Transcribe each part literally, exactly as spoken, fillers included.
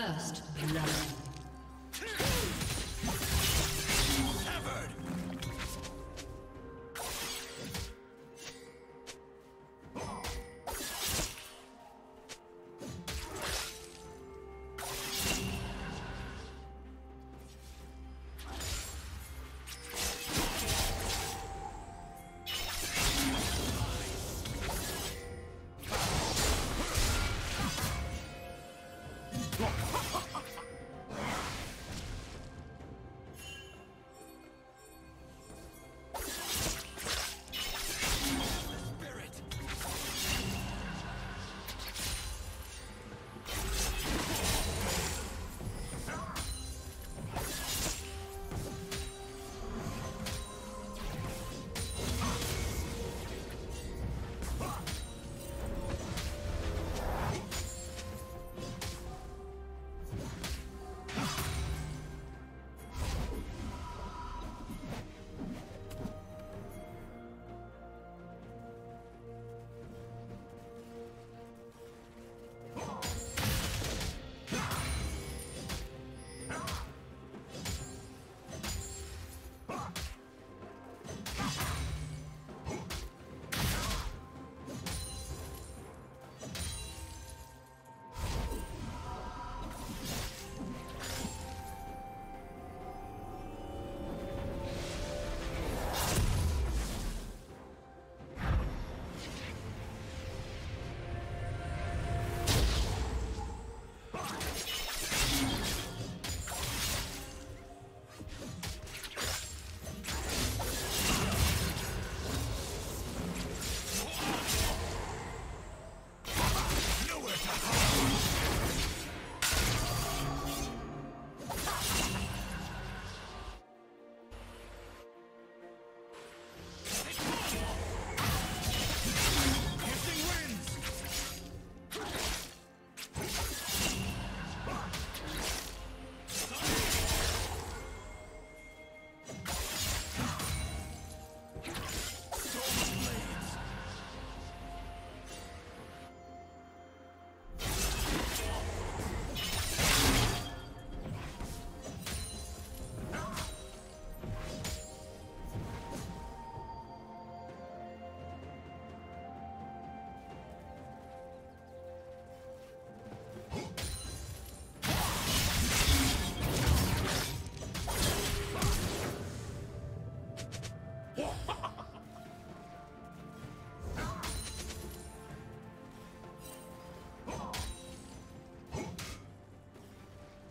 First love.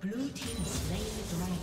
Blue team slain the dragon.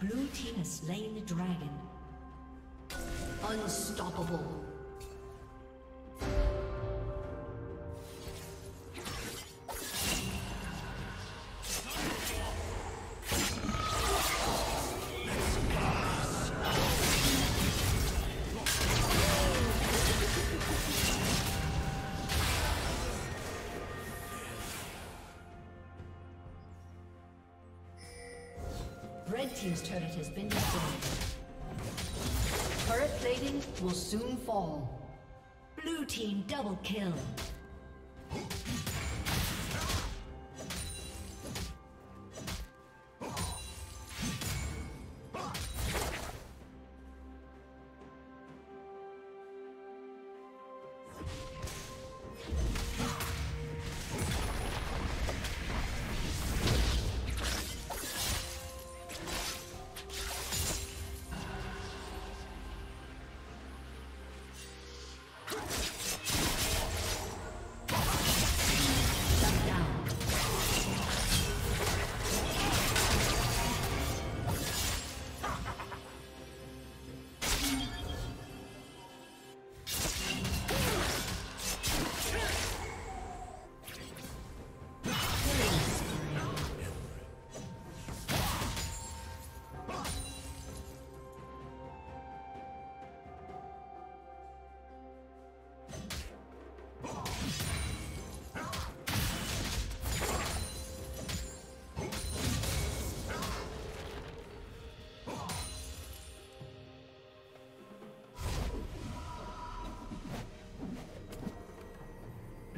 Blue team has slain the dragon. Unstoppable. Red team's turret has been destroyed. Turret plating will soon fall. Blue team double kill.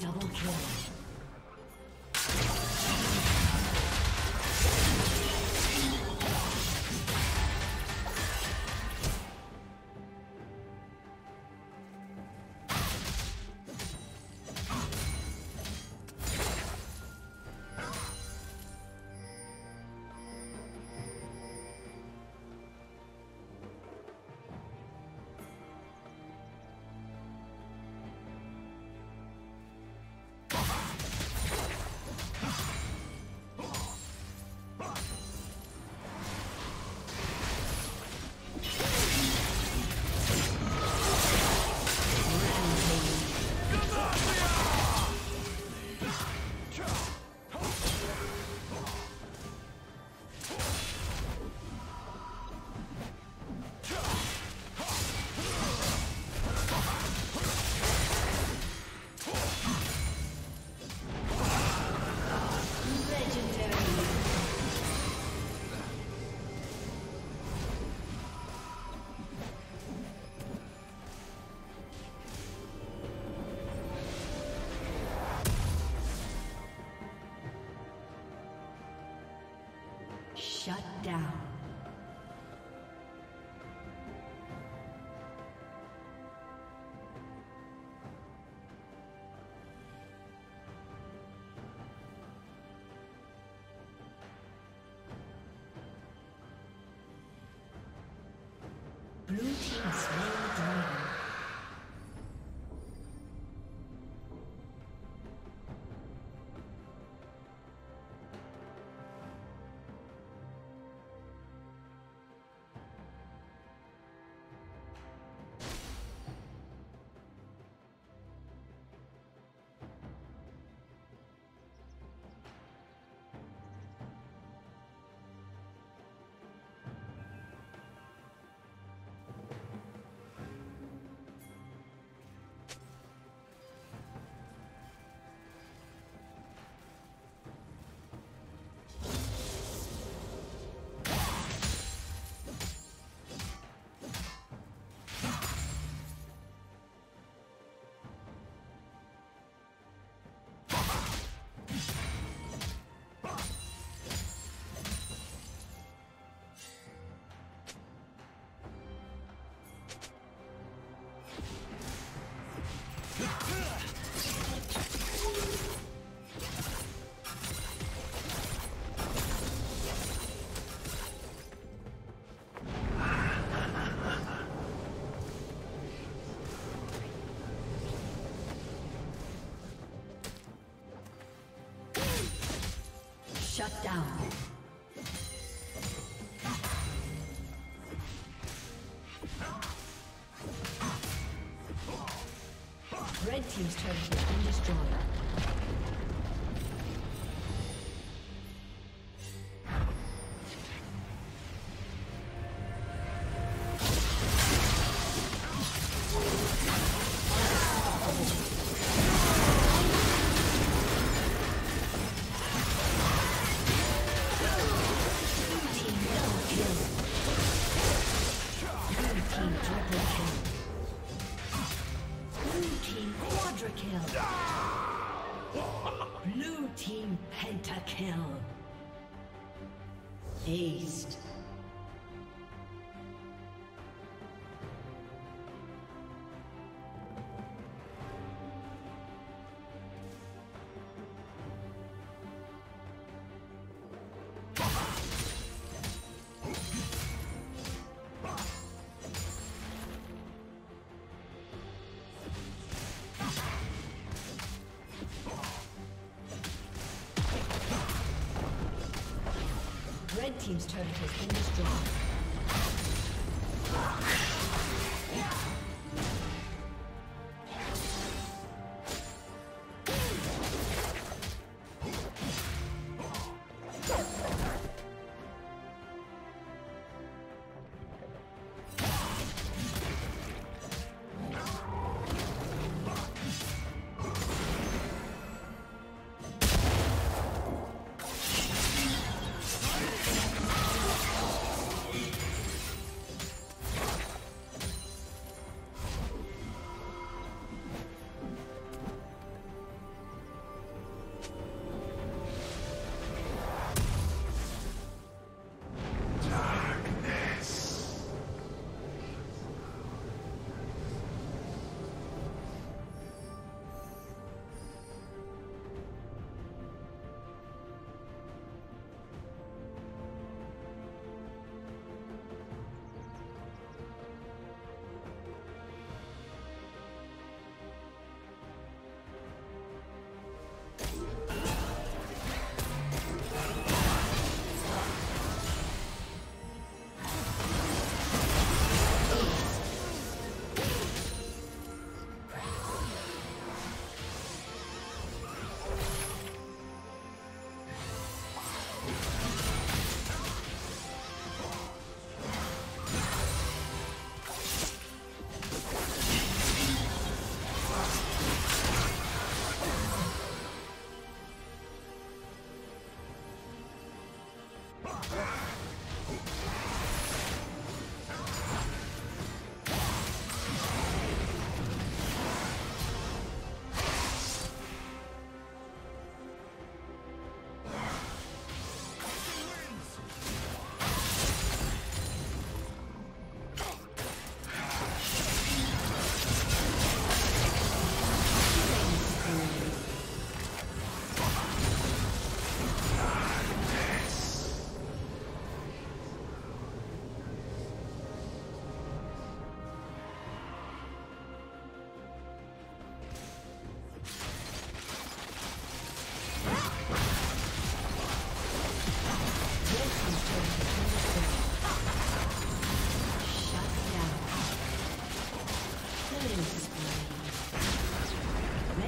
Double kill. Come on. Shut down. Red team's turret has been destroyed. Aced. Red team's turret has been destroyed. Yeah.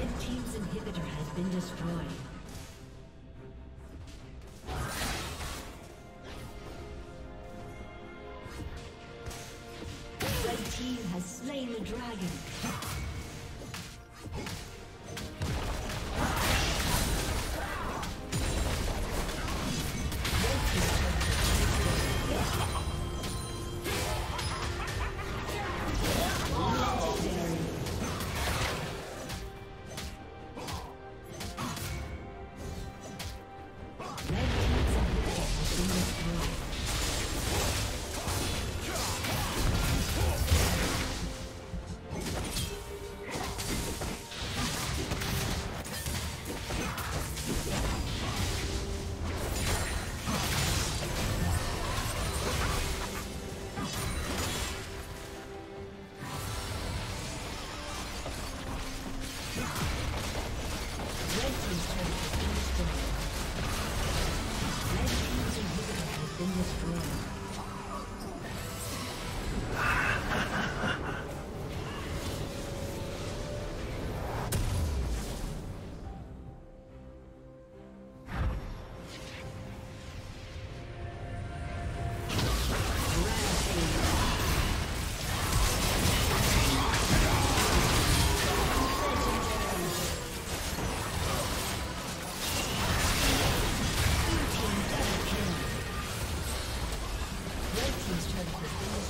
Red team's inhibitor has been destroyed. Red team has slain the dragon.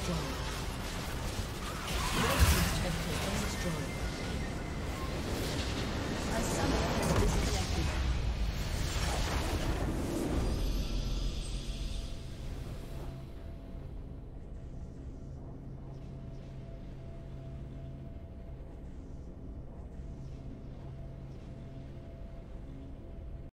Strong.